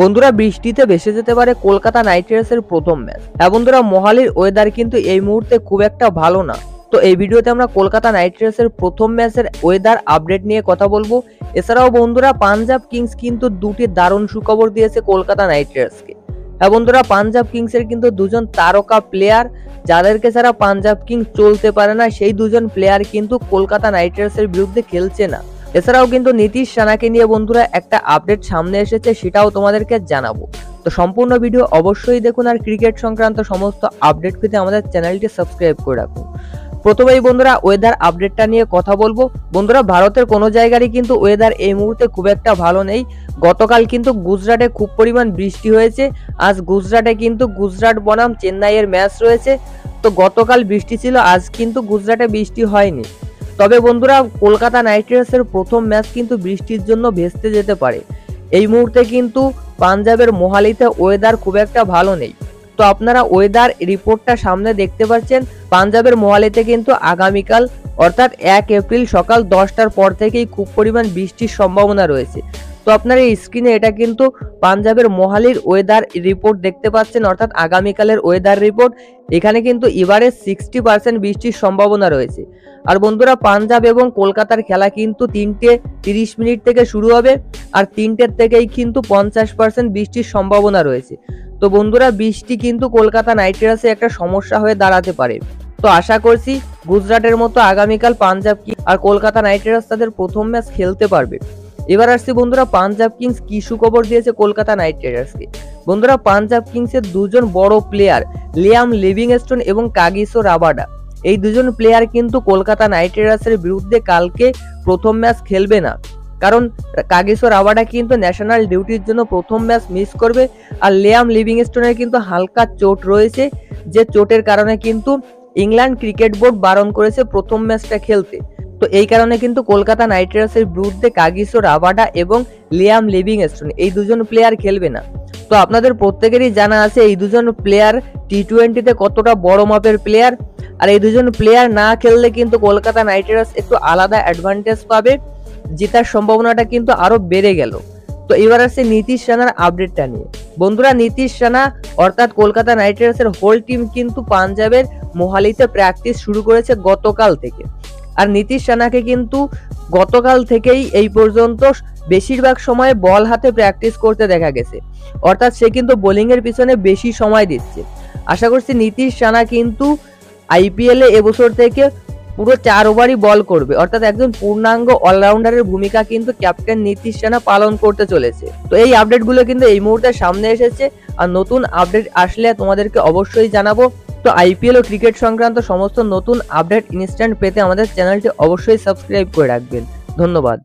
বন্ধুরা বৃষ্টিতে ভেসে যেতে পারে কলকাতা নাইট রাইডার্সের প্রথম ম্যাচ। হ্যাঁ বন্ধুরা, মোহালির ওয়েদার কিন্তু এই মুহূর্তে খুব একটা ভালো না। তো এই ভিডিওতে আমরা কলকাতা নাইট রাইডার্সের প্রথম ম্যাচের ওয়েদার আপডেট নিয়ে কথা বলবো। এছাড়াও বন্ধুরা পাঞ্জাব কিংস কিন্তু দুটি দারুণ সুখবর দিয়েছে কলকাতা নাইট রাইডার্সকে। হ্যাঁ বন্ধুরা, পাঞ্জাব কিংসের কিন্তু দুজন তারকা প্লেয়ার, যাদেরকে ছাড়া পাঞ্জাব কিংস চলতে পারে না, সেই দুজন প্লেয়ার কিন্তু কলকাতা নাইট রাইডার্সের বিরুদ্ধে খেলছে না। এছাড়াও কিন্তু নীতীশ রানাকে নিয়ে বন্ধুরা একটা আপডেট সামনে এসেছে, সেটাও তোমাদেরকে জানাবো। তো সম্পূর্ণ ভিডিও অবশ্যই দেখুন, আর ক্রিকেট সংক্রান্ত সমস্ত আপডেট পেতে আমাদের চ্যানেলটি সাবস্ক্রাইব করে রাখুন। প্রথমেই বন্ধুরা ওয়েদার আপডেটটা নিয়ে কথা বলবো। বন্ধুরা ভারতের কোনো জায়গারই কিন্তু ওয়েদার এই মুহূর্তে খুব একটা ভালো নেই। গতকাল কিন্তু গুজরাটে খুব পরিমাণ বৃষ্টি হয়েছে। আজ গুজরাটে কিন্তু গুজরাট বনাম চেন্নাইয়ের ম্যাচ রয়েছে। তো গতকাল বৃষ্টি ছিল, আজ কিন্তু গুজরাটে বৃষ্টি হয়নি। তবে বন্ধুরা কলকাতা নাইট রাইডার্সের প্রথম ম্যাচ কিন্তু বৃষ্টির জন্য ভেস্তে যেতে পারে। এই মুহূর্তে কিন্তু পাঞ্জাবের মোহালিতে ওয়েদার খুব একটা ভালো নেই। তো আপনারা ওয়েদার রিপোর্টটা সামনে দেখতে পাচ্ছেন। পাঞ্জাবের মোহালিতে কিন্তু আগামীকাল অর্থাৎ 1 এপ্রিল সকাল 10টার পর থেকেই খুব পরিমাণ বৃষ্টির সম্ভাবনা রয়েছে। তো আপনারা স্ক্রিনে এটা কিন্তু পাঞ্জাবের মোহালির ওয়েদার রিপোর্ট দেখতে পাচ্ছেন, অর্থাৎ আগামীকালের ওয়েদার রিপোর্ট। এখানে কিন্তু এভারেজ 60% বৃষ্টির সম্ভাবনা রয়েছে। আর বন্ধুরা পাঞ্জাব এবং কলকাতার খেলা কিন্তু 3:30 থেকে শুরু হবে, আর 3টের থেকেই কিন্তু 50% বৃষ্টির সম্ভাবনা রয়েছে। তো বন্ধুরা বৃষ্টি কিন্তু কলকাতা নাইট রাইডার্সে একটা সমস্যা হয়ে দাঁড়াতে পারে। তো আশা করছি গুজরাটের মতো আগামীকাল পাঞ্জাব কিংস আর কলকাতা নাইট রাইডার্স তাদের প্রথম ম্যাচ খেলতে পারবে। এবার আসছে বন্ধুরা পাঞ্জাব কিংস কি সুখবর দিয়েছে কলকাতা নাইট রাইডার্সকে। বন্ধুরা পাঞ্জাব কিংসের দুজন বড় প্লেয়ার লিয়াম লিভিংস্টোন এবং কাগিসো রাবাডা, এই দুজন প্লেয়ার কিন্তু কলকাতা নাইট রাইডার্সের বিরুদ্ধে কালকে প্রথম ম্যাচ খেলবে না, কারণ কাগিসো রাবাডা কিন্তু ন্যাশনাল ডিউটির জন্য প্রথম ম্যাচ মিস করবে। আর লিয়াম লিভিংস্টোনের কিন্তু হালকা চোট রয়েছে, যে চোটের কারণে কিন্তু ইংল্যান্ড ক্রিকেট বোর্ড বারণ করেছে প্রথম ম্যাচটা খেলতে। তো এই কারণে কিন্তু কলকাতা নাইট রাইডার্সের বিরুদ্ধে কাগিসো রাবাডা এবং লিয়াম লিভিংস্টোন এই দুজন প্লেয়ার খেলবে না। তো আপনাদের প্রত্যেকেরই জানা আছে এই দুজন প্লেয়ার T20-তে কতটা বড় মাপের প্লেয়ার, আর এই দুজন প্লেয়ার না খেললে কিন্তু কলকাতা নাইট রাইডার্স একটু আলাদা অ্যাডভান্টেজ পাবে, জেতার সম্ভাবনাটা কিন্তু আরো বেড়ে গেল। তো এবার আসছে নীতীশ রানার আপডেটটা নিয়ে। বন্ধুরা নীতীশ রানা অর্থাৎ কলকাতা নাইট রাইডার্সের হোল টিম কিন্তু পাঞ্জাবের মোহালিতে প্র্যাকটিস শুরু করেছে গতকাল থেকে। আর নীতীশ রানাকে কিন্তু গতকাল থেকেই এই পর্যন্ত বেশিরভাগ সময় বল হাতে প্র্যাকটিস করতে দেখা গেছে, অর্থাৎ সে কিন্তু বোলিংয়ের পিছনে বেশি সময় দিচ্ছে। আশা করছি নীতীশ রানা কিন্তু IPL-এ এবছর থেকে পুরো 4 ওভারই বল করবে, অর্থাৎ একজন পূর্ণাঙ্গ অলরাউন্ডারের ভূমিকা কিন্তু ক্যাপ্টেন নীতীশ রানা পালন করতে চলেছে। তো এই আপডেটগুলো কিন্তু এই মুহূর্তে সামনে এসেছে, আর নতুন আপডেট আসলে তোমাদেরকে অবশ্যই জানাবো। তো IPL ও ক্রিকেট সংক্রান্ত সমস্ত নতুন আপডেট ইনস্ট্যান্ট পেতে আমাদের চ্যানেলটি অবশ্যই সাবস্ক্রাইব করে রাখবেন। ধন্যবাদ।